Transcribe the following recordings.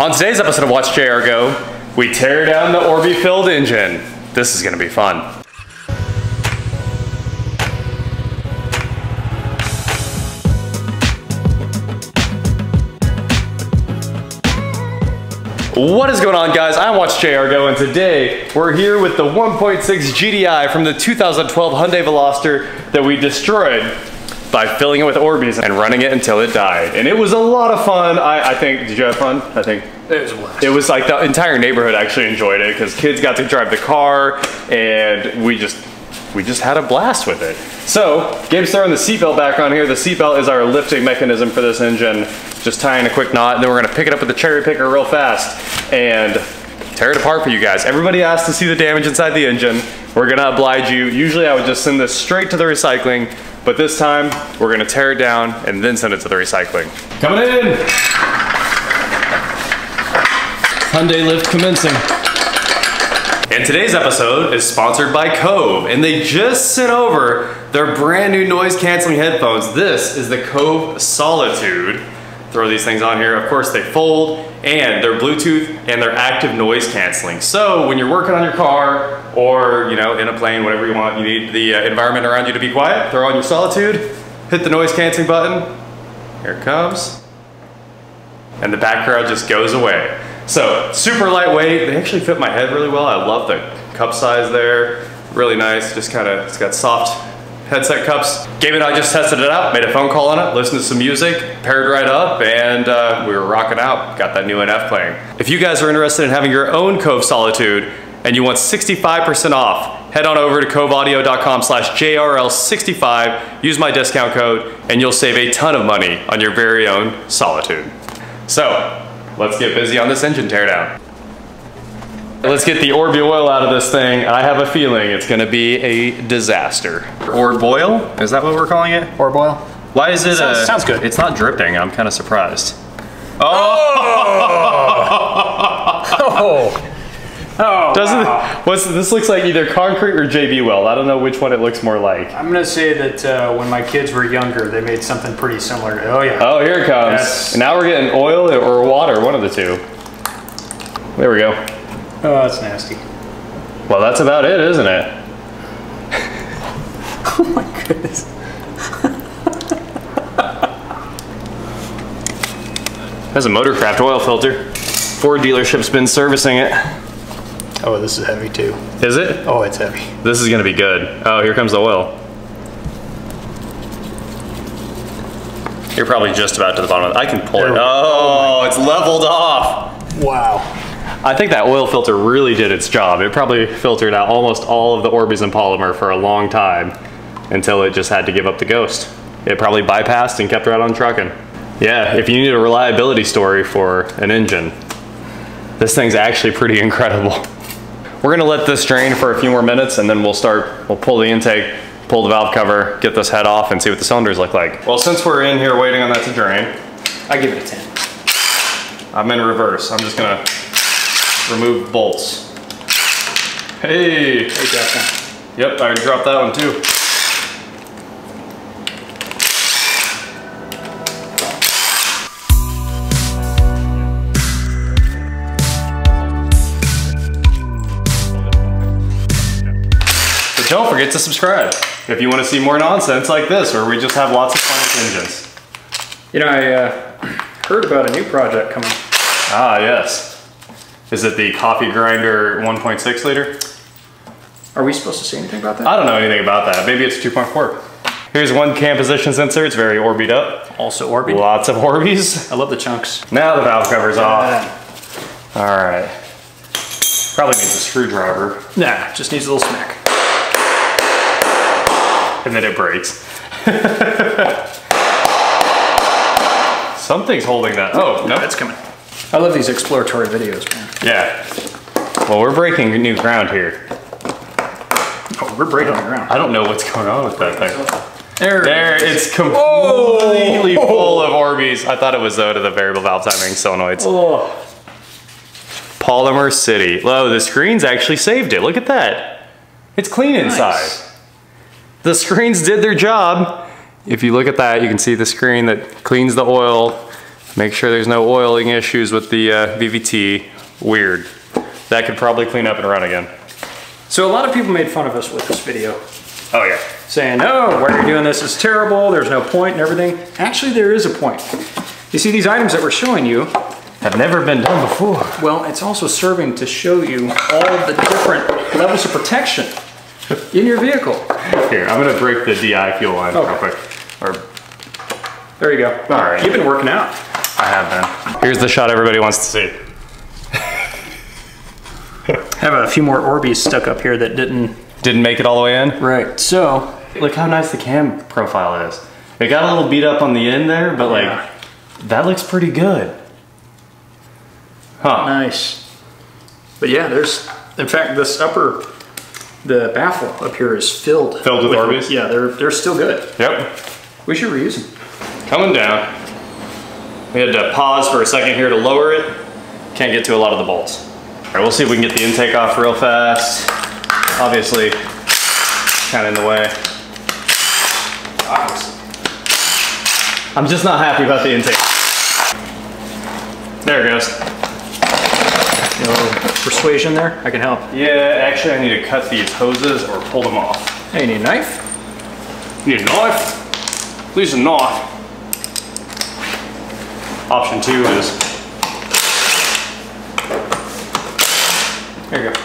On today's episode of WatchJRGO, we tear down the Orbeez filled engine. This is gonna be fun. What is going on, guys? I'm WatchJRGO, and today we're here with the 1.6 GDI from the 2012 Hyundai Veloster that we destroyed by filling it with Orbeez and running it until it died. And it was a lot of fun, I think. Did you have fun? I think. It was a blast. It was like the entire neighborhood actually enjoyed it because kids got to drive the car, and we just had a blast with it. So, Gabe's throwing the seatbelt back on here. The seatbelt is our lifting mechanism for this engine. Just tie in a quick knot, and then we're gonna pick it up with the cherry picker real fast and tear it apart for you guys. Everybody asked to see the damage inside the engine. We're gonna oblige you. Usually I would just send this straight to the recycling, but this time we're gonna tear it down and then send it to the recycling. Coming in! Hyundai lift commencing. And today's episode is sponsored by Kove, and they just sent over their brand new noise canceling headphones. This is the Kove Solitude. Throw these things on here. Of course, they fold, and they're Bluetooth, and they're active noise canceling. So when you're working on your car, or in a plane, whatever you want, you need the environment around you to be quiet. Throw on your Solitude, hit the noise canceling button. Here it comes, and the background just goes away. So super lightweight. They actually fit my head really well. I love the cup size there. Really nice. Just kind of, it's got soft headset cups. Gabe and I just tested it out, made a phone call on it, listened to some music, paired right up, and we were rocking out. Got that new NF playing. If you guys are interested in having your own Kove Solitude and you want 65% off, head on over to KoveAudio.com/JRL65, use my discount code, and you'll save a ton of money on your very own Solitude. So, let's get busy on this engine teardown. Let's get the Orbeez oil out of this thing. I have a feeling it's gonna be a disaster. Orb oil? Is that what we're calling it? Orb oil? Why is it sounds good. It's not dripping, I'm kind of surprised. Oh! Doesn't wow. This looks like either concrete or JB weld. I don't know which one it looks more like. I'm gonna say that when my kids were younger, they made something pretty similar. Oh yeah. Oh, here it comes. Yes. Now we're getting oil or water, one of the two. There we go. Oh, that's nasty. Well, that's about it, isn't it? Oh my goodness. That's a Motorcraft oil filter. Ford dealership's been servicing it. Oh, this is heavy too. Is it? Oh, it's heavy. This is gonna be good. Oh, here comes the oil. You're probably just about to the bottom of it. I can pull it. Oh, it's leveled off. Wow. I think that oil filter really did its job. It probably filtered out almost all of the Orbeez and polymer for a long time until it just had to give up the ghost. It probably bypassed and kept right on trucking. Yeah, if you need a reliability story for an engine, this thing's actually pretty incredible. We're gonna let this drain for a few more minutes and then we'll pull the intake, pull the valve cover, get this head off and see what the cylinders look like. Well, since we're in here waiting on that to drain, I give it a 10. I'm in reverse, I'm just gonna remove bolts. Hey! Yep, I dropped that one too. But don't forget to subscribe if you want to see more nonsense like this, where we just have lots of fun with engines. You know, I heard about a new project coming. Ah, yes. Is it the coffee grinder 1.6 liter? Are we supposed to say anything about that? I don't know anything about that. Maybe it's 2.4. Here's one cam position sensor. It's very Orbeez up. Also Orbeez. Lots of Orbeez. I love the chunks. Now the valve cover's off. All right. Probably needs a screwdriver. Nah, just needs a little smack. And then it breaks. Something's holding that. Oh, no, it's coming. I love these exploratory videos, man. Yeah. Well, we're breaking new ground here. Oh, we're breaking the ground. I don't know what's going on with that thing. There it's completely full of Orbeez. I thought it was though to the variable valve timing solenoids. Oh. Polymer City. Oh, the screens actually saved it. Look at that. It's clean inside. Nice. The screens did their job. If you look at that, you can see the screen that cleans the oil. Make sure there's no oiling issues with the VVT. Weird. That could probably clean up and run again. So a lot of people made fun of us with this video. Oh yeah. Saying, oh, why are you doing this? It's terrible. There's no point and everything. Actually, there is a point. You see, these items that we're showing you have never been done before. Well, it's also serving to show you all the different levels of protection in your vehicle. Here, I'm gonna break the DI fuel line real quick. There you go. All right. You've been working out. I have been. Here's the shot everybody wants to see. I have a few more Orbeez stuck up here that didn't make it all the way in. Right. So look how nice the cam profile is. It got a little beat up on the end there, but like that looks pretty good. Huh. Nice. But yeah, there's, in fact, this upper, the baffle up here is filled. Filled with Orbeez? Yeah, they're still good. Yep. We should reuse them. Coming down. We had to pause for a second here to lower it. Can't get to a lot of the bolts. All right, we'll see if we can get the intake off real fast. Obviously, kind of in the way. I'm just not happy about the intake. There it goes. No persuasion there? I can help. Yeah, actually I need to cut these hoses or pull them off. Hey, you need a knife? You need a knife? Please a knife. Option two is... There you go.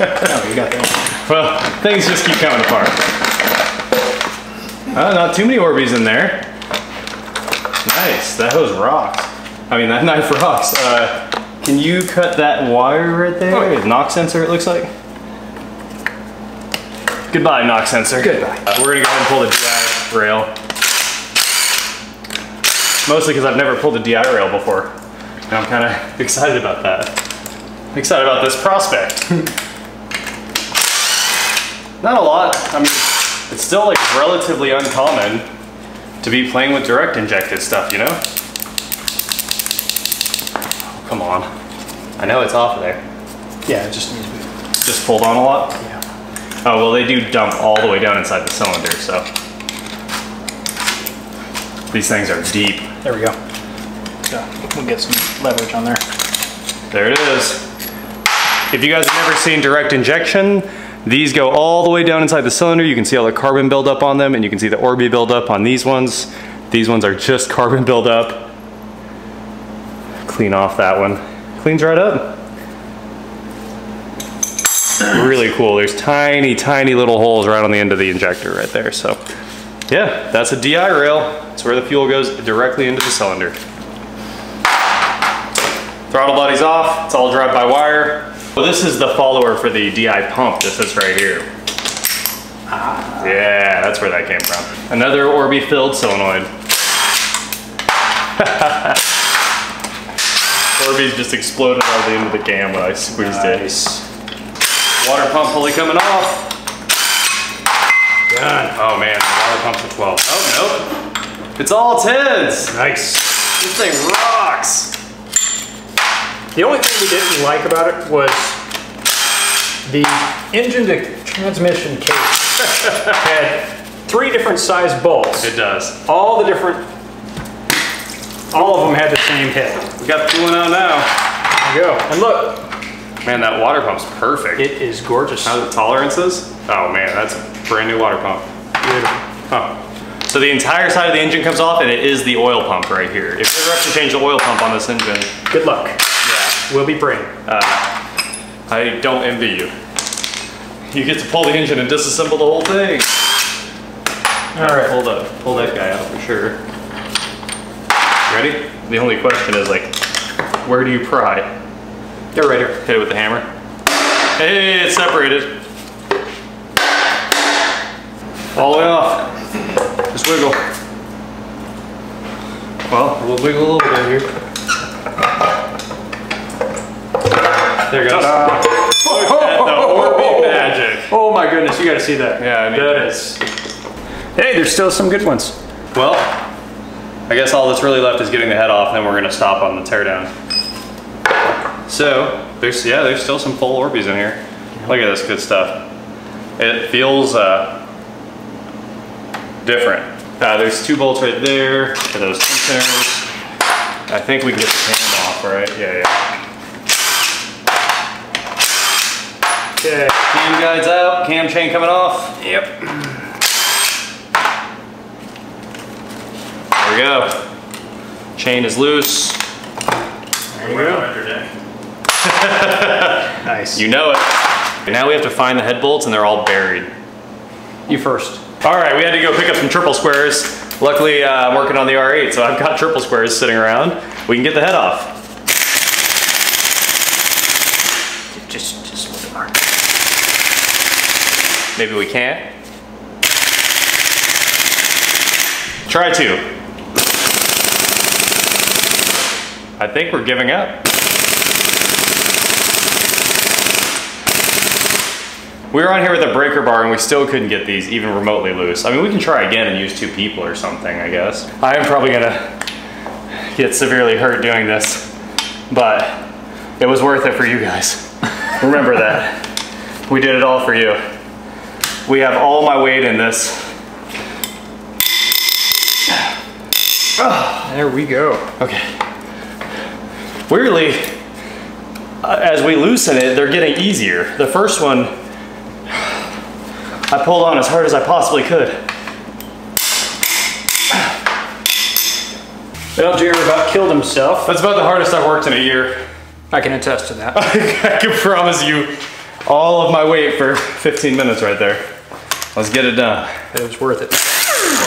Oh, you got that. Well, things just keep coming apart. Oh, not too many Orbeez in there. Nice, that hose rocks. I mean, that knife rocks. Can you cut that wire right there? Oh, yeah. Knock sensor, it looks like. Goodbye, knock sensor. Goodbye. We're gonna go ahead and pull the DI rail. Mostly because I've never pulled a DI rail before. And I'm kind of excited about that. I'm excited about this prospect. Not a lot. I mean, it's still like relatively uncommon to be playing with direct injected stuff, you know? Oh, come on. I know it's off of there. Yeah, it just needs to be. Just pulled on a lot? Yeah. Oh, well, they do dump all the way down inside the cylinder, so. These things are deep. There we go. So we'll get some leverage on there. There it is. If you guys have never seen direct injection, these go all the way down inside the cylinder. You can see all the carbon buildup on them, and you can see the Orbeez buildup on these ones. These ones are just carbon buildup. Clean off that one. Cleans right up. Really cool. There's tiny, tiny little holes right on the end of the injector right there. So yeah, that's a DI rail. It's where the fuel goes directly into the cylinder. Throttle body's off. It's all drive by wire. Well, this is the follower for the DI pump that sits right here. Yeah, that's where that came from. Another Orbeez filled solenoid. Orbeez just exploded on the end of the cam when I squeezed it. Water pump fully coming off. Done. Oh man, the water pump's a 12. Oh nope. It's all 10s. Nice. This thing rocks. The only thing we didn't like about it was the engine to transmission case had 3 different size bolts. It does. All of them had the same head. We got the cooling out now. There you go. And look. Man, that water pump's perfect. It is gorgeous. How the tolerances? Oh man, that's a brand new water pump. Beautiful. Huh. So the entire side of the engine comes off and it is the oil pump right here. If you ever have to change the oil pump on this engine. Good luck. Yeah. We'll be praying. I don't envy you. You get to pull the engine and disassemble the whole thing. All right. Pull that guy out for sure. Ready? The only question is like, where do you pry? They're right here. Hit it with the hammer. Hey, it's separated. All the way off. Just wiggle. Well, we'll wiggle a little bit here. There it goes. Look at the Orbeez magic. Oh my goodness, you gotta see that. Yeah, I mean, that is. Hey, there's still some good ones. Well, I guess all that's really left is getting the head off, and then we're gonna stop on the teardown. So, there's still some full Orbeez in here. Look at this good stuff. It feels different. There's two bolts right there for those tensioners. I think we can get the pan off, right? Yeah, yeah. Okay, cam guides out, cam chain coming off. Yep. There we go. Chain is loose. There we go. Nice. You know it. Now we have to find the head bolts and they're all buried. You first. All right, we had to go pick up some triple squares. Luckily, I'm working on the R8, so I've got triple squares sitting around. We can get the head off. Just move the mark. Maybe we can't. Try to. I think we're giving up. We were on here with a breaker bar and we still couldn't get these even remotely loose. I mean, we can try again and use two people or something, I guess. I am probably gonna get severely hurt doing this, but it was worth it for you guys. Remember that. We did it all for you. We have all my weight in this. There we go. Okay. Weirdly, as we loosen it, they're getting easier. The first one, I pulled on as hard as I possibly could. LJ about killed himself. That's about the hardest I've worked in a year. I can attest to that. I can promise you all of my weight for 15 minutes right there. Let's get it done. It was worth it. It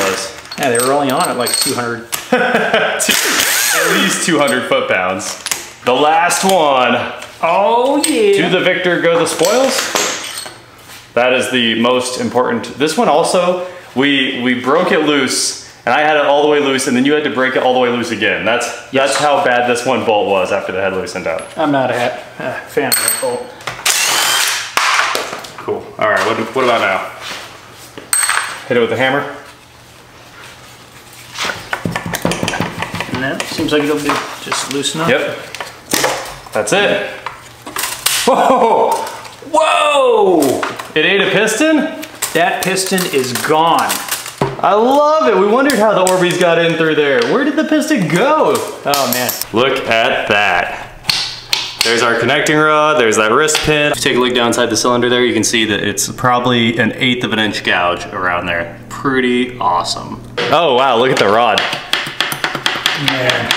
was. Yeah, they were only on at like 200. At least 200 foot-pounds. The last one. Oh yeah. To the victor go the spoils. That is the most important. This one also, we broke it loose, and I had it all the way loose, and then you had to break it all the way loose again. That's how bad this one bolt was after the head loosened up. I'm not a fan of that bolt. Cool. All right, what about now? Hit it with a hammer. And that seems like it'll be just loose enough. Yep. That's it. Whoa! Whoa! It ate a piston? That piston is gone. I love it. We wondered how the Orbeez got in through there. Where did the piston go? Oh man. Look at that. There's our connecting rod, there's that wrist pin. If you take a look down inside the cylinder there, you can see that it's probably an 1/8 of an inch gouge around there. Pretty awesome. Oh wow, look at the rod. Man.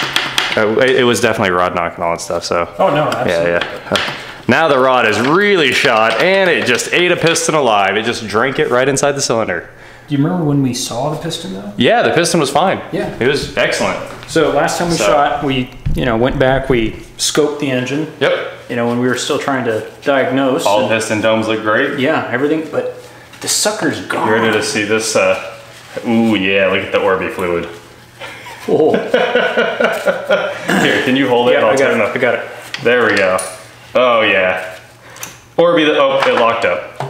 It was definitely rod knock and all that stuff, so. Oh no, absolutely. Yeah, yeah. Now the rod is really shot and it just ate a piston alive. It just drank it right inside the cylinder. Do you remember when we saw the piston though? Yeah, the piston was fine. Yeah. It was excellent. So last time we shot, we went back, we scoped the engine. Yep. You know, when we were still trying to diagnose. All piston domes look great. Yeah, everything, but the sucker's gone. You're ready to see this, ooh yeah, look at the Orbeez fluid. Oh. Here, can you hold it? Yeah, I got it. I got it. There we go. Oh yeah. Orbeez, oh, it locked up.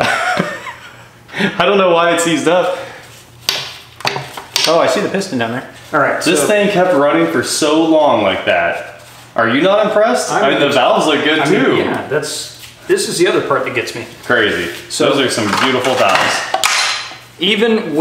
I don't know why it seized up. Oh, I see the piston down there. All right, this thing kept running for so long like that. Are you not impressed? I mean, the valves look good too. Yeah, this is the other part that gets me. Crazy. So those are some beautiful valves. Even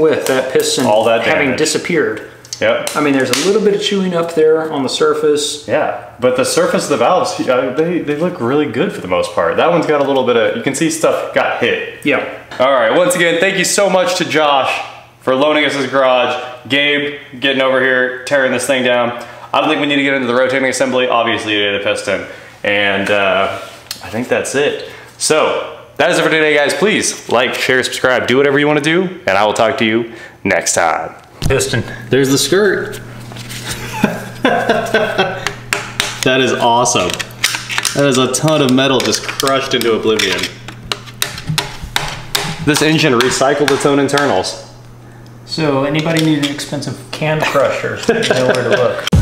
with that piston having disappeared, yep. I mean, there's a little bit of chewing up there on the surface. Yeah, but the surface of the valves, they look really good for the most part. That one's got a little bit of, you can see stuff got hit. Yeah. All right, once again, thank you so much to Josh for loaning us his garage. Gabe getting over here, tearing this thing down. I don't think we need to get into the rotating assembly. Obviously, you need a piston. And I think that's it. So that is it for today, guys. Please like, share, subscribe, do whatever you want to do, and I will talk to you next time. Piston. There's the skirt. That is awesome. That is a ton of metal just crushed into oblivion. This engine recycled its own internals. So anybody need an expensive can crusher, they know where to look.